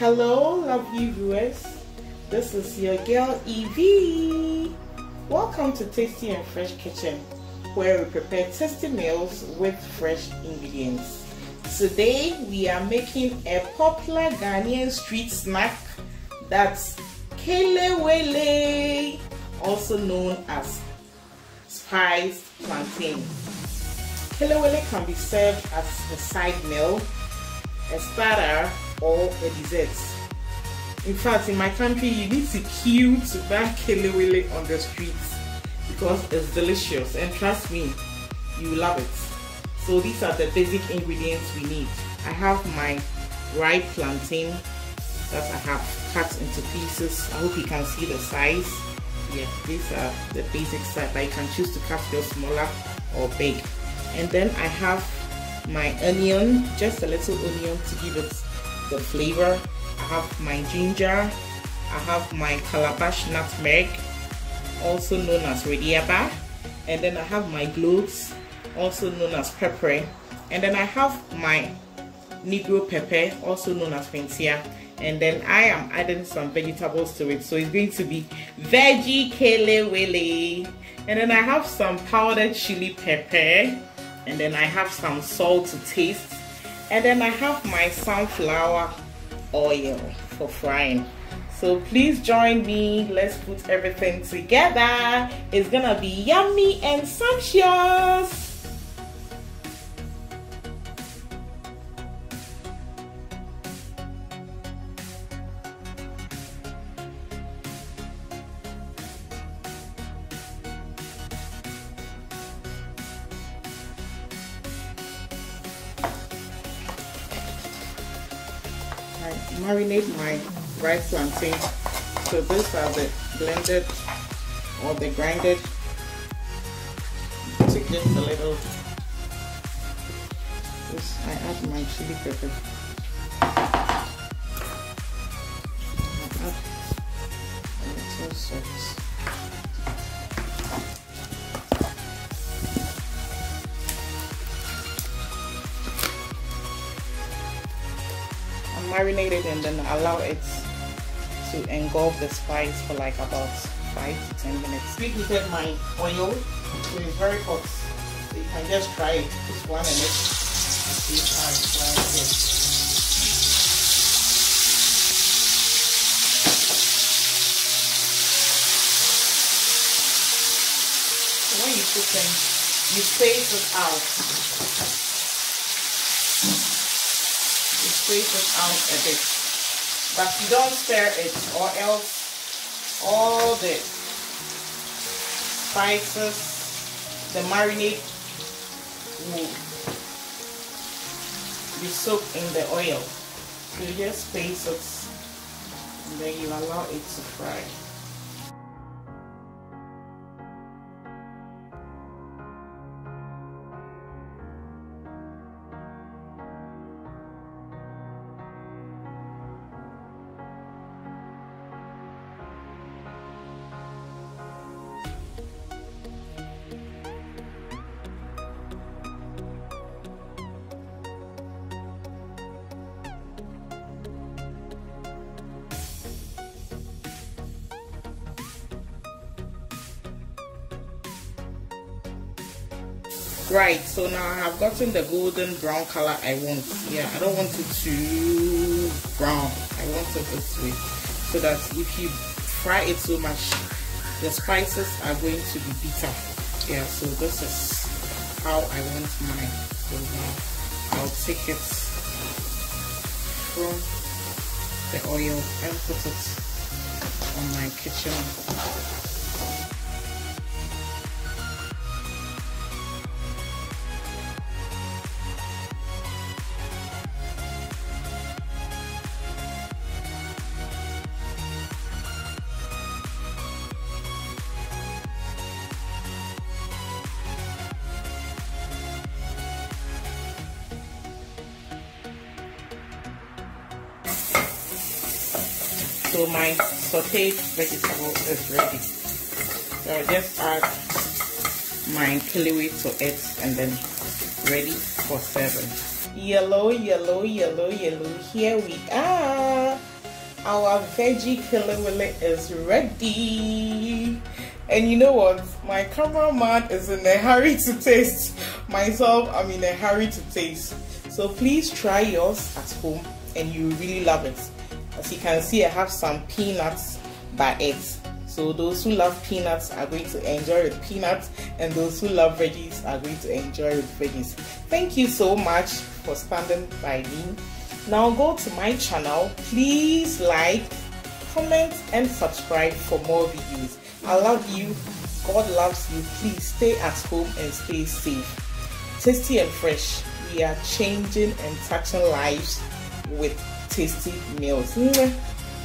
Hello lovely viewers, this is your girl Evie. Welcome to Tasty and Fresh Kitchen, where we prepare tasty meals with fresh ingredients. Today we are making a popular Ghanaian street snack, that's Kelewele, also known as spiced plantain. Kelewele can be served as a side meal, a starter, or a dessert. In fact, in my country you need to queue to buy Kelewele on the streets because it's delicious, and trust me, you love it. So these are the basic ingredients we need. I have my ripe plantain that I have cut into pieces. I hope you can see the size. Yeah, these are the basic size, but you can choose to cut yours smaller or big. And then I have my onion, just a little onion to give it the flavor. I have my ginger, I have my Calabash nutmeg, also known as radiaba, and then I have my cloves, also known as pepper, and then I have my Negro pepper, also known as pintia, and then I am adding some vegetables to it, so it's going to be veggie Kelewele. And then I have some powdered chili pepper, and then I have some salt to taste, and then I have my sunflower oil for frying. So please join me, let's put everything together. It's gonna be yummy and sumptuous. I marinate my ripe plantain. So these are the blended or the grinded to get a little. This, I add my chili pepper. I add a little salt. Marinate it and then allow it to engulf the spice for like about 5 to 10 minutes. Preheated my oil, so it's very hot. So you can just try it. Just 1 minute. See how it fries. When you cook them, you space it out. Space it out a bit, but you don't stir it, or else all the spices, the marinade, will be soaked in the oil. So you just space it, and then you allow it to fry. Right, so now I have gotten the golden brown color I want. Yeah, I don't want it too brown. I want it this way, so that if you fry it so much, the spices are going to be bitter. Yeah, so this is how I want mine. So now I'll take it from the oil and put it on my kitchen. So my sauteed vegetable is ready. So I'll just add my Kelewele to it and then ready for serving. Yellow, yellow, yellow, yellow. Here we are. Our veggie kelewele is ready. And you know what? My cameraman is in a hurry to taste. Myself, I'm in a hurry to taste. So please try yours at home and you really love it. As you can see, I have some peanuts by it. So those who love peanuts are going to enjoy with peanuts, and those who love veggies are going to enjoy with veggies. Thank you so much for standing by me. Now go to my channel. Please like, comment and subscribe for more videos. I love you. God loves you. Please stay at home and stay safe. Tasty and fresh. We are changing and touching lives with tasty meals.